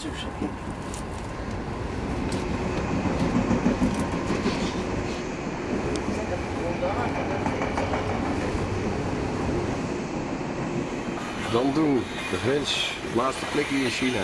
Constitution. Dandong, de grens, het laatste plekje in China.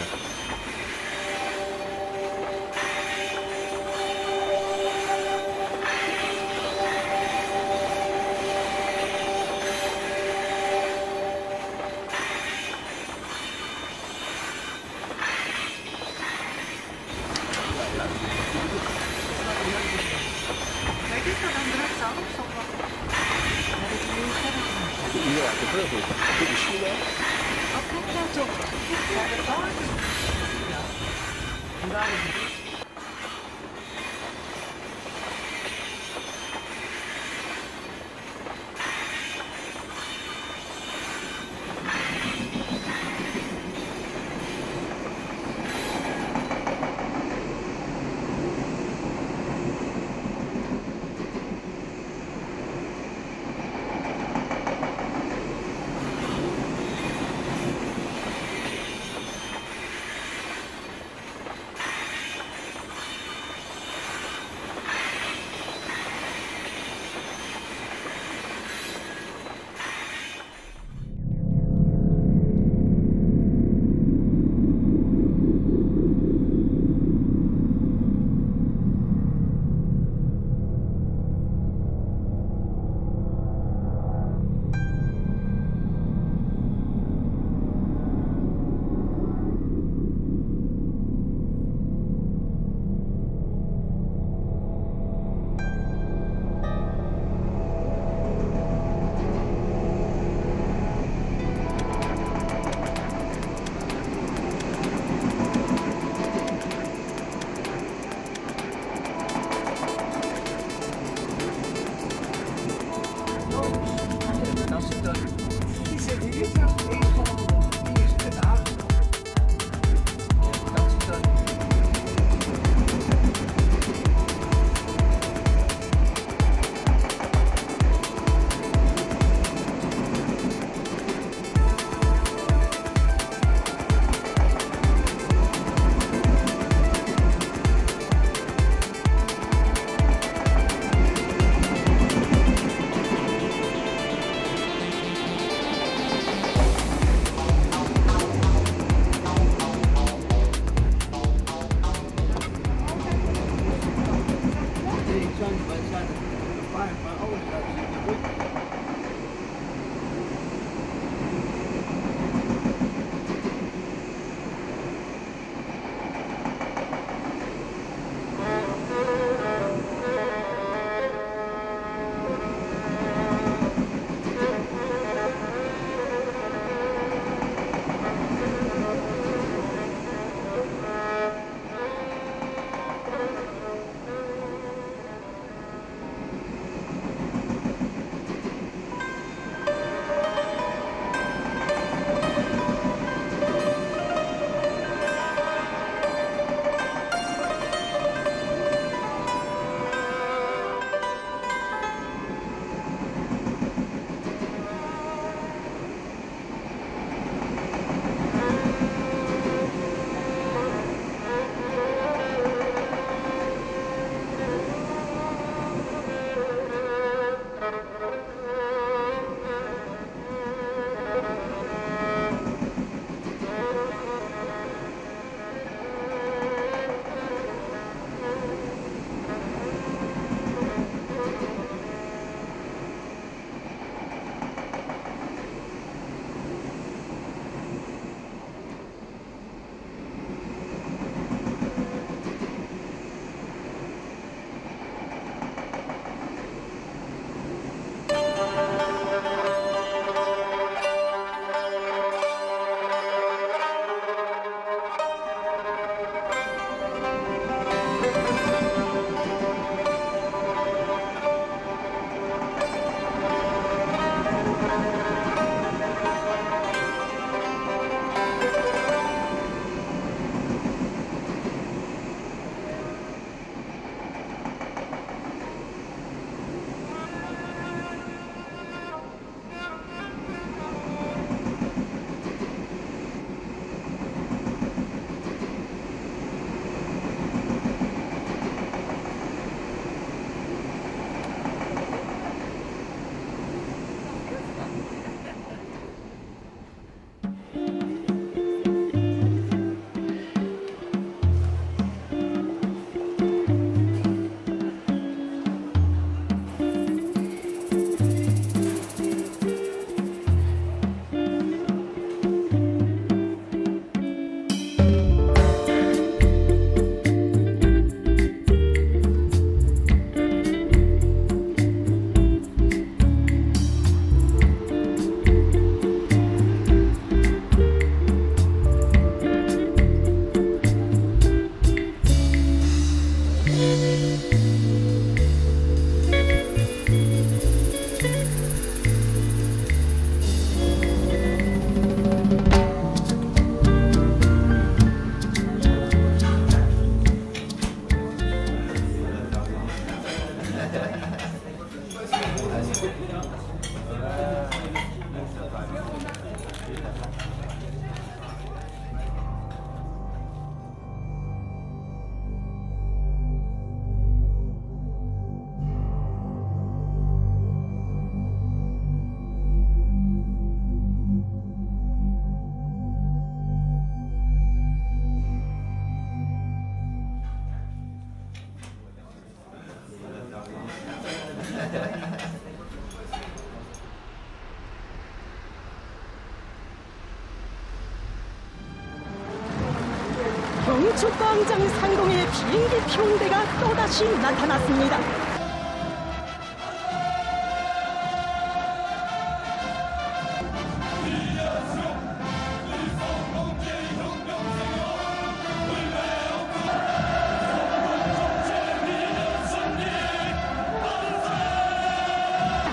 경축광장 상공에 비행기 편대가 또다시 나타났습니다.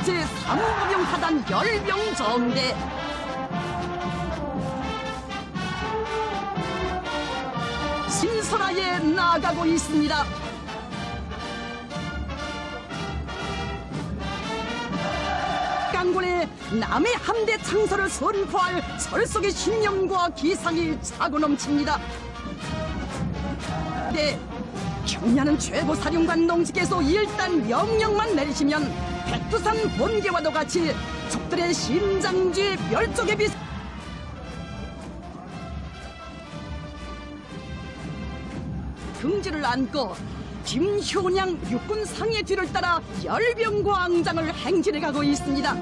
제3모병사단 10명 정대. 신설하에 나가고 있습니다. 깡군의 남해 함대 창설을 선포할 철석의 신념과 기상이 차고 넘칩니다. 네, 경리하는 최고사령관 농지께서 일단 명령만 내리시면 백두산 번개와도 같이 적들의 심장주의 멸족의 빛. 등지를 안고 김효냥 육군 상의 뒤를 따라 열병광장을 행진해가고 있습니다.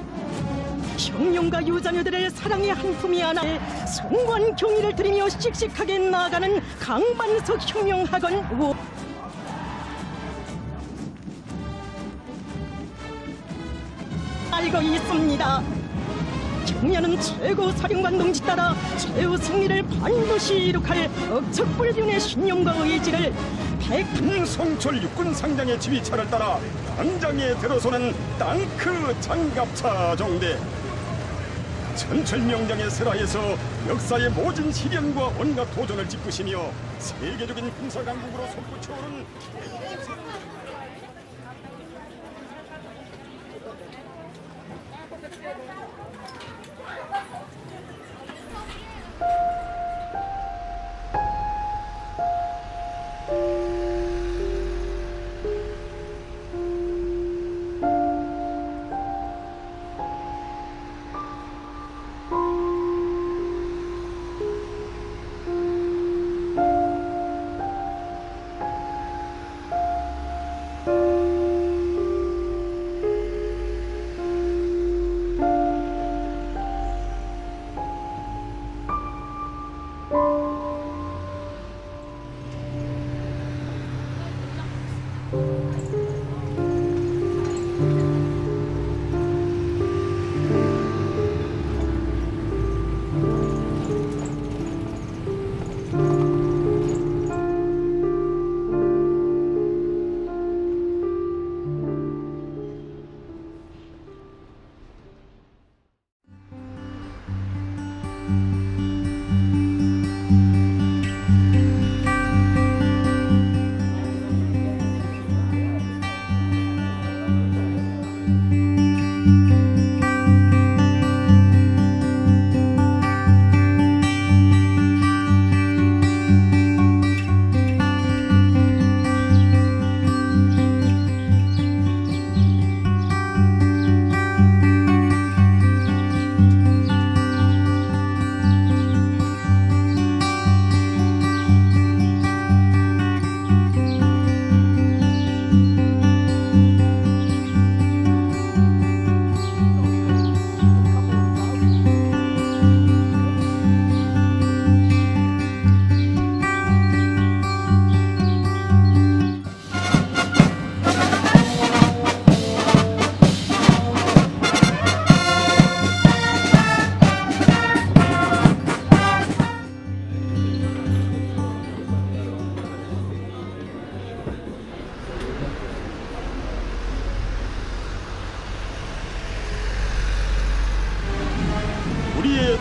형용과 유자녀들의 사랑의 한 품이 하나에 송원 경의를 드리며 씩씩하게 나아가는 강반석 혁명학원 5. 알고 있습니다. 경리하는 최고 사령관 농지 따라 최후 승리를 반드시 이룩할 억척불륜의 신념과 의지를 풍성철 육군 상장의 지휘차를 따라 광장에 들어서는 땅크 장갑차 정대. 천철명장의 슬하에서 역사의 모든 시련과 온갖 도전을 짚으시며 세계적인 군사강국으로 솟구쳐오른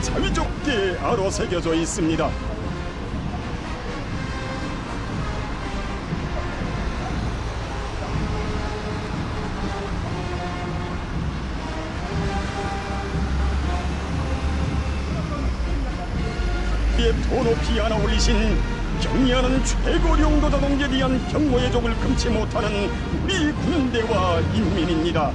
자위적기에 아로 새겨져 있습니다. 이에 더 높이 하나 올리신 경리하는 최고 용도자 동지에 대한 경고의 족을 금치 못하는 우리 군대와 인민입니다.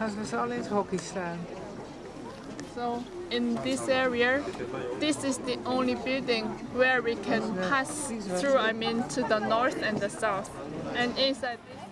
Als we z'n allen in het hockey staan. So in this area, this is the only building where we can pass through, I mean, to the north and the south. And inside this